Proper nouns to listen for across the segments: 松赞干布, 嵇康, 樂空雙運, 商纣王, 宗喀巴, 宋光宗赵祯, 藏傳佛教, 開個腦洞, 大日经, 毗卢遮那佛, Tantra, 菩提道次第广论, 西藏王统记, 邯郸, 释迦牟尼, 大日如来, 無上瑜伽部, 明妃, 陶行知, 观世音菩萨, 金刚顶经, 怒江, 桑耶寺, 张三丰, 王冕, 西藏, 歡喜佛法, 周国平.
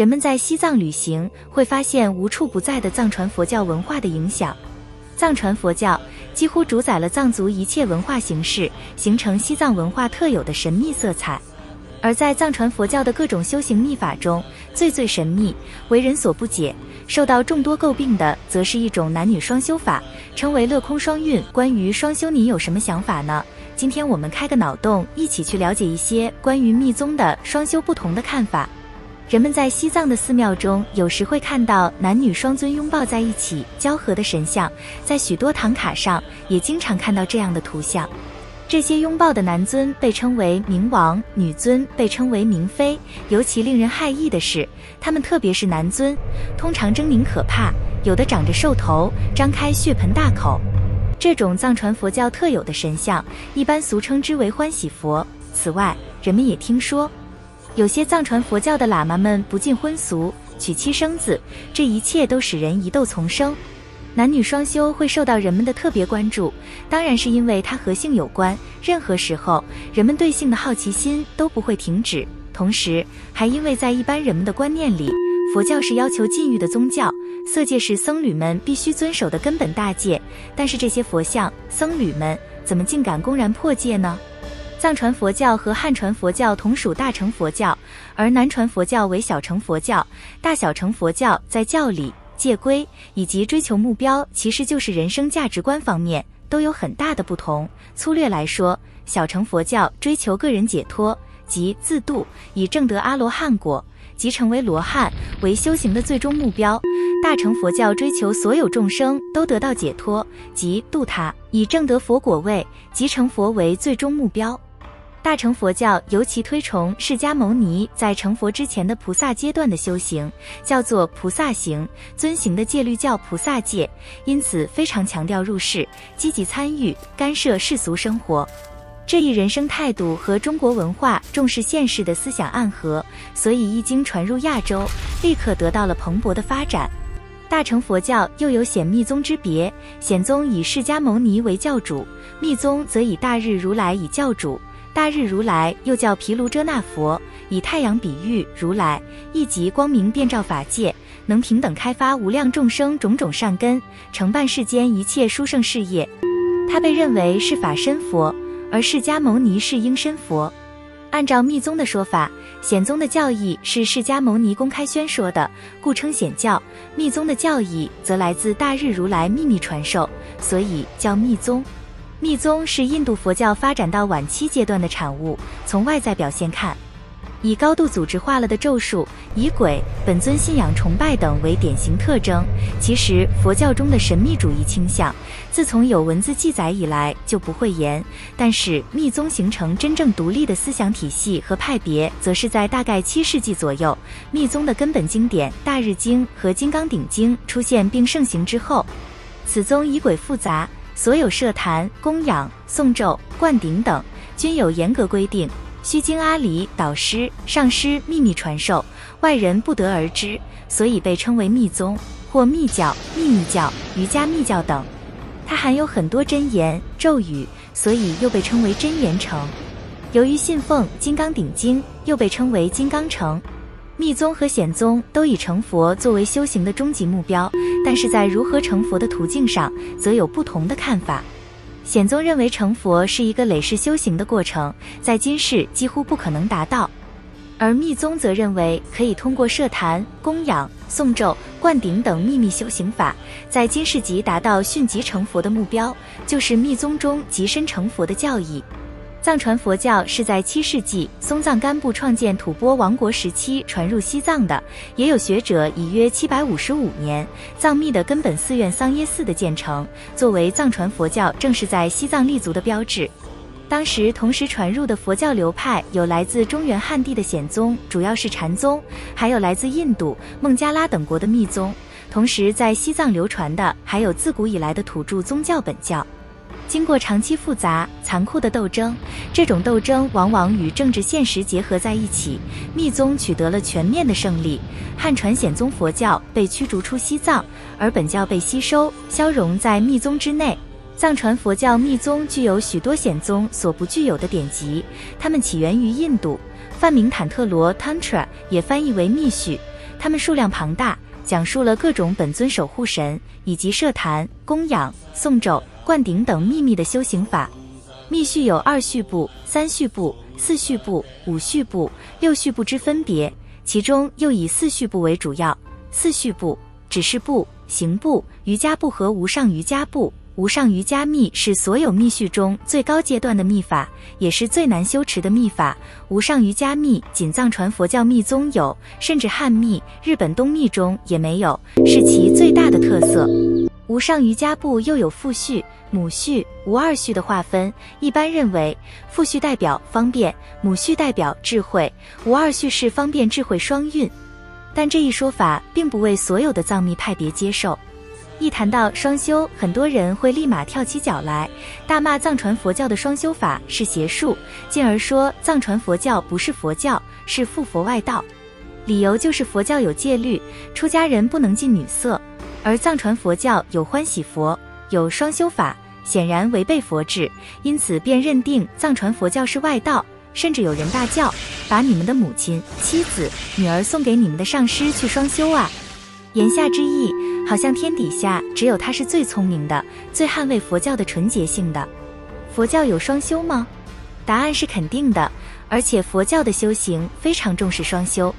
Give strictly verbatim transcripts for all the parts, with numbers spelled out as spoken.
人们在西藏旅行会发现无处不在的藏传佛教文化的影响。藏传佛教几乎主宰了藏族一切文化形式，形成西藏文化特有的神秘色彩。而在藏传佛教的各种修行秘法中，最最神秘、为人所不解、受到众多诟病的，则是一种男女双修法，称为乐空双运。关于双修，你有什么想法呢？今天我们开个脑洞，一起去了解一些关于密宗的双修不同的看法。人们在西藏的寺庙中，有时会看到男女双尊拥抱在一起交合的神像，在许多唐卡上也经常看到这样的图像。这些拥抱的男尊被称为明王，女尊被称为明妃。尤其令人骇异的是，他们特别是男尊，通常狰狞可怕，有的长着兽头，张开血盆大口。这种藏传佛教特有的神像，一般俗称之为欢喜佛。此外，人们也听说，有些藏传佛教的喇嘛们不近婚俗，娶妻生子，这一切都使人疑窦丛生。男女双修会受到人们的特别关注，当然是因为它和性有关。任何时候，人们对性的好奇心都不会停止。同时，还因为在一般人们的观念里，佛教是要求禁欲的宗教，色戒是僧侣们必须遵守的根本大戒，但是这些佛像、僧侣们怎么竟敢公然破戒呢？藏传佛教和汉传佛教同属大乘佛教，而南传佛教为小乘佛教。大小乘佛教在教理、戒规以及追求目标，其实就是人生价值观方面都有很大的不同。粗略来说，小乘佛教追求个人解脱及自度，以证得阿罗汉果即成为罗汉为修行的最终目标；大乘佛教追求所有众生都得到解脱即度他，以证得佛果位即成佛为最终目标。大乘佛教尤其推崇释迦牟尼在成佛之前的菩萨阶段的修行，叫做菩萨行，遵行的戒律叫菩萨戒，因此非常强调入世，积极参与，干涉世俗生活。这一人生态度和中国文化重视现世的思想暗合，所以一经传入亚洲，立刻得到了蓬勃的发展。大乘佛教又有显密宗之别，显宗以释迦牟尼为教主，密宗则以大日如来以教主。大日如来又叫毗卢遮那佛，以太阳比喻如来，一即光明遍照法界，能平等开发无量众生种种善根，承办世间一切殊胜事业。他被认为是法身佛，而释迦牟尼是应身佛。按照密宗的说法，显宗的教义是释迦牟尼公开宣说的，故称显教；密宗的教义则来自大日如来秘密传授，所以叫密宗。密宗是印度佛教发展到晚期阶段的产物，从外在表现看，以高度组织化了的咒术、仪轨、本尊信仰崇拜等为典型特征。其实佛教中的神秘主义倾向，自从有文字记载以来就不讳言，但是密宗形成真正独立的思想体系和派别，则是在大概七世纪左右，密宗的根本经典《大日经》和《金刚顶经》出现并盛行之后。此宗仪轨复杂，所有设坛、供养、诵咒、灌顶等均有严格规定，须经阿里导师、上师秘密传授，外人不得而知，所以被称为密宗或密教、秘密教、瑜伽密教等。它含有很多真言、咒语，所以又被称为真言城。由于信奉《金刚顶经》，又被称为金刚城。密宗和显宗都以成佛作为修行的终极目标，但是在如何成佛的途径上，则有不同的看法。显宗认为成佛是一个累世修行的过程，在今世几乎不可能达到，而密宗则认为可以通过设坛、供养、诵咒、灌顶等秘密修行法，在今世即达到迅即成佛的目标，就是密宗中极深成佛的教义。藏传佛教是在七世纪松赞干布创建吐蕃王国时期传入西藏的，也有学者以约七百五十五年藏密的根本寺院桑耶寺的建成作为藏传佛教正式在西藏立足的标志。当时同时传入的佛教流派有来自中原汉地的显宗，主要是禅宗，还有来自印度、孟加拉等国的密宗。同时在西藏流传的还有自古以来的土著宗教本教。经过长期复杂残酷的斗争，这种斗争往往与政治现实结合在一起，密宗取得了全面的胜利。汉传显宗佛教被驱逐出西藏，而本教被吸收消融在密宗之内。藏传佛教密宗具有许多显宗所不具有的典籍，它们起源于印度，梵名坦特罗 Tantra 也翻译为密续，它们数量庞大，讲述了各种本尊守护神以及设坛、供养、诵咒、灌顶等秘密的修行法。密续有二续部、三续部、四续部、五续部、六续部之分别，其中又以四续部为主要。四续部：指示部、行部、瑜伽部和无上瑜伽部。无上瑜伽密是所有密续中最高阶段的密法，也是最难修持的密法。无上瑜伽密仅藏传佛教密宗有，甚至汉密、日本东密中也没有，是其最大的特色。无上瑜伽部又有父续、母续、无二续的划分。一般认为，父续代表方便，母续代表智慧，无二续是方便智慧双运。但这一说法并不为所有的藏密派别接受。一谈到双修，很多人会立马跳起脚来，大骂藏传佛教的双修法是邪术，进而说藏传佛教不是佛教，是附佛外道。理由就是佛教有戒律，出家人不能近女色，而藏传佛教有欢喜佛，有双修法，显然违背佛制，因此便认定藏传佛教是外道，甚至有人大叫：“把你们的母亲、妻子、女儿送给你们的上师去双修啊！”言下之意，好像天底下只有他是最聪明的，最捍卫佛教的纯洁性的。佛教有双修吗？答案是肯定的，而且佛教的修行非常重视双修。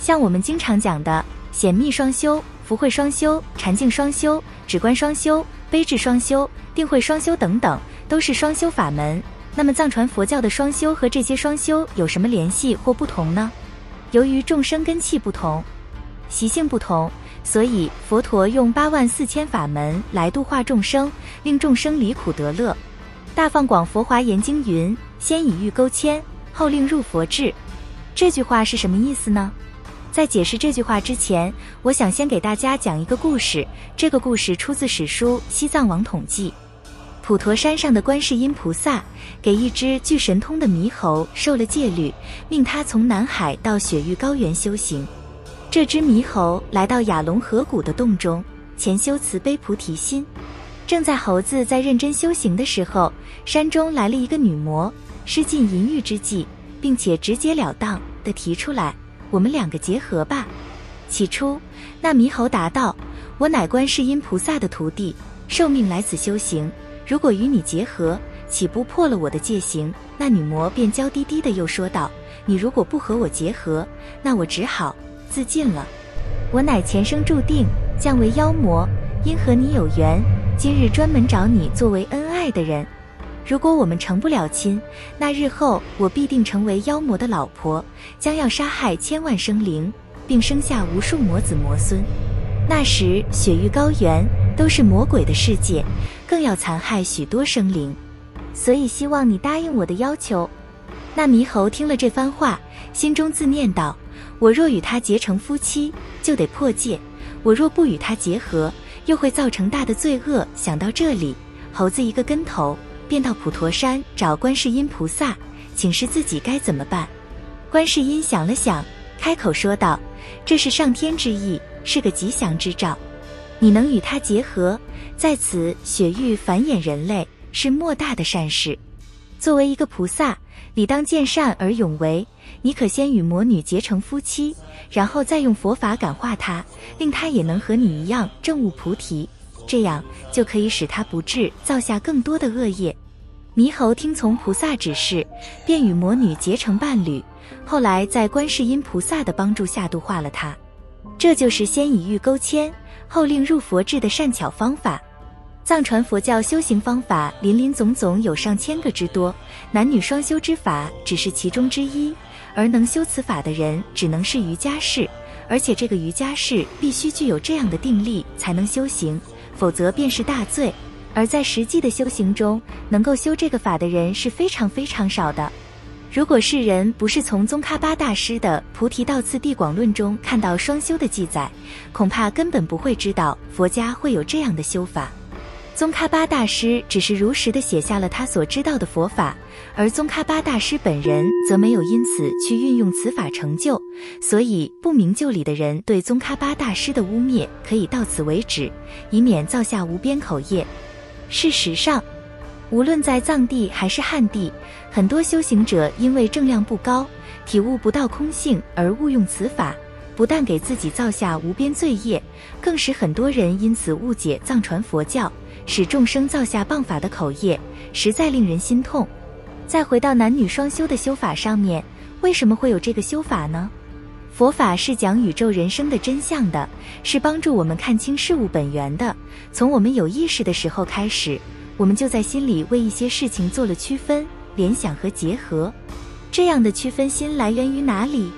像我们经常讲的显密双修、福慧双修、禅净双修、止观双修、悲智双修、定慧双修等等，都是双修法门。那么藏传佛教的双修和这些双修有什么联系或不同呢？由于众生根器不同，习性不同，所以佛陀用八万四千法门来度化众生，令众生离苦得乐。大放广佛华严经云：“先以欲钩牵，后令入佛智。”这句话是什么意思呢？在解释这句话之前，我想先给大家讲一个故事。这个故事出自史书《西藏王统记》。普陀山上的观世音菩萨给一只具神通的猕猴受了戒律，命他从南海到雪域高原修行。这只猕猴来到雅龙河谷的洞中，潜修慈悲菩提心。正在猴子在认真修行的时候，山中来了一个女魔，施尽淫欲之计，并且直截了当地提出来：“我们两个结合吧。”起初，那猕猴答道：“我乃观世音菩萨的徒弟，受命来此修行，如果与你结合，岂不破了我的戒行？”那女魔便娇滴滴地又说道：“你如果不和我结合，那我只好自尽了。我乃前生注定降为妖魔，因和你有缘，今日专门找你作为恩爱的人。如果我们成不了亲，那日后我必定成为妖魔的老婆，将要杀害千万生灵，并生下无数魔子魔孙。那时雪域高原都是魔鬼的世界，更要残害许多生灵，所以希望你答应我的要求。”那猕猴听了这番话，心中自念道：“我若与他结成夫妻，就得破戒；我若不与他结合，又会造成大的罪恶。”想到这里，猴子一个跟头，便到普陀山找观世音菩萨，请示自己该怎么办。观世音想了想，开口说道：“这是上天之意，是个吉祥之兆。你能与他结合，在此雪域繁衍人类，是莫大的善事。作为一个菩萨，理当见善而勇为。你可先与魔女结成夫妻，然后再用佛法感化她，令她也能和你一样证悟菩提，这样就可以使她不至造下更多的恶业。”猕猴听从菩萨指示，便与魔女结成伴侣，后来在观世音菩萨的帮助下度化了她。这就是先以欲钩牵，后令入佛智的善巧方法。藏传佛教修行方法林林总总有上千个之多，男女双修之法只是其中之一，而能修此法的人只能是瑜伽士，而且这个瑜伽士必须具有这样的定力才能修行，否则便是大罪。而在实际的修行中，能够修这个法的人是非常非常少的。如果世人不是从宗喀巴大师的《菩提道次第广论》中看到双修的记载，恐怕根本不会知道佛家会有这样的修法。宗喀巴大师只是如实地写下了他所知道的佛法，而宗喀巴大师本人则没有因此去运用此法成就，所以不明就里的人对宗喀巴大师的污蔑可以到此为止，以免造下无边口业。事实上，无论在藏地还是汉地，很多修行者因为正量不高，体悟不到空性而误用此法，不但给自己造下无边罪业，更使很多人因此误解藏传佛教，使众生造下谤法的口业，实在令人心痛。再回到男女双修的修法上面，为什么会有这个修法呢？佛法是讲宇宙人生的真相的，是帮助我们看清事物本源的。从我们有意识的时候开始，我们就在心里为一些事情做了区分、联想和结合。这样的区分心来源于哪里？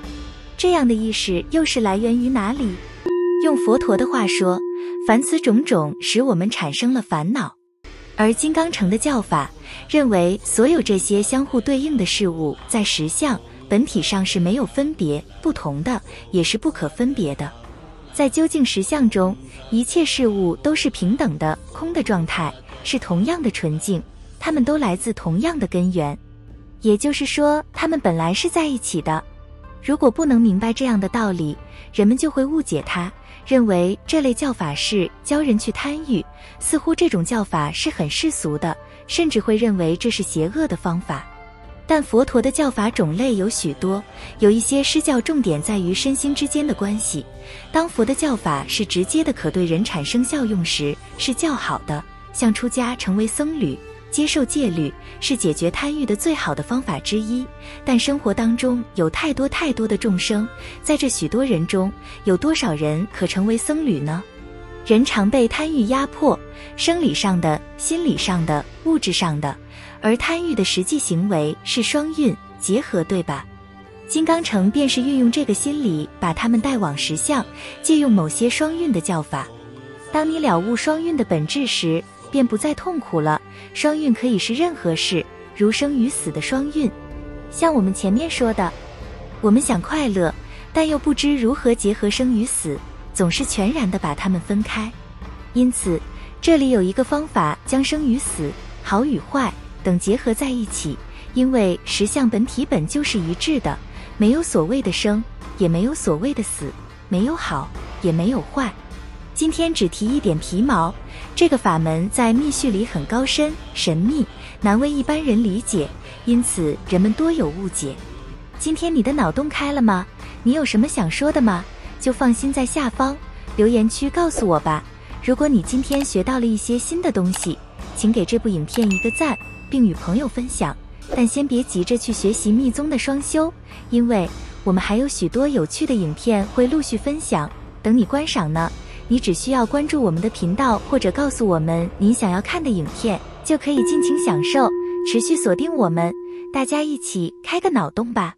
这样的意识又是来源于哪里？用佛陀的话说，凡此种种使我们产生了烦恼。而金刚乘的教法认为，所有这些相互对应的事物在实相本体上是没有分别、不同的，也是不可分别的。在究竟实相中，一切事物都是平等的、空的状态，是同样的纯净，它们都来自同样的根源。也就是说，它们本来是在一起的。如果不能明白这样的道理，人们就会误解它，认为这类教法是教人去贪欲，似乎这种教法是很世俗的，甚至会认为这是邪恶的方法。但佛陀的教法种类有许多，有一些施教重点在于身心之间的关系。当佛的教法是直接的可对人产生效用时，是较好的，像出家成为僧侣、接受戒律是解决贪欲的最好的方法之一。但生活当中有太多太多的众生，在这许多人中，有多少人可成为僧侣呢？人常被贪欲压迫，生理上的、心理上的、物质上的，而贪欲的实际行为是双运结合，对吧？金刚乘便是运用这个心理，把他们带往实相，借用某些双运的教法。当你了悟双运的本质时，便不再痛苦了。双运可以是任何事，如生与死的双运。像我们前面说的，我们想快乐，但又不知如何结合生与死，总是全然地把它们分开。因此，这里有一个方法将生与死、好与坏等结合在一起，因为实相本体本就是一致的，没有所谓的生，也没有所谓的死，没有好，也没有坏。今天只提一点皮毛，这个法门在密续里很高深、神秘，难为一般人理解，因此人们多有误解。今天你的脑洞开了吗？你有什么想说的吗？就放心在下方留言区告诉我吧。如果你今天学到了一些新的东西，请给这部影片一个赞，并与朋友分享。但先别急着去学习密宗的双修，因为我们还有许多有趣的影片会陆续分享，等你观赏呢。你只需要关注我们的频道，或者告诉我们您想要看的影片，就可以尽情享受。持续锁定我们，大家一起开个脑洞吧。